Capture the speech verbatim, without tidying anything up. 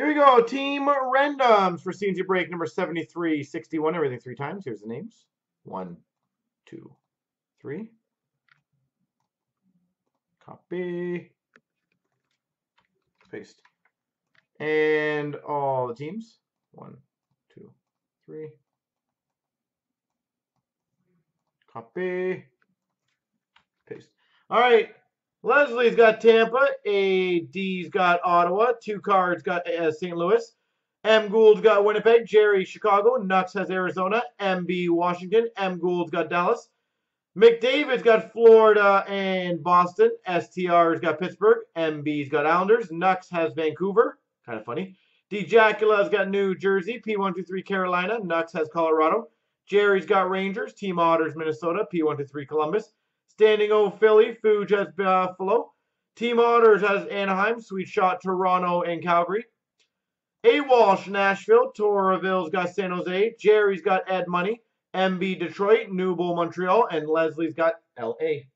Here we go, Team Randoms for C N C break number seventy-three sixty-one. Everything three times. Here's the names. One, two, three. Copy. Paste. And all the teams. One, two, three. Copy. Paste. All right. Leslie's got Tampa, A D's got Ottawa, Two Cards got uh, Saint Louis, M. Gould's got Winnipeg, Jerry Chicago, Nuts has Arizona, M B Washington, M. Gould's got Dallas, McDavid's got Florida and Boston, S T R's got Pittsburgh, M B's got Islanders, Nux has Vancouver, kind of funny, DJacula's got New Jersey, P one two three Carolina, Nux has Colorado, Jerry's got Rangers, Team Otters Minnesota, P one two three Columbus, Standing O Philly, Fuge has Buffalo. Team Otters has Anaheim, Sweet Shot, Toronto, and Calgary. A. Walsh, Nashville. Torreville's got San Jose. Jerry's got Ed Money. M B, Detroit. Newbull, Montreal. And Leslie's got L A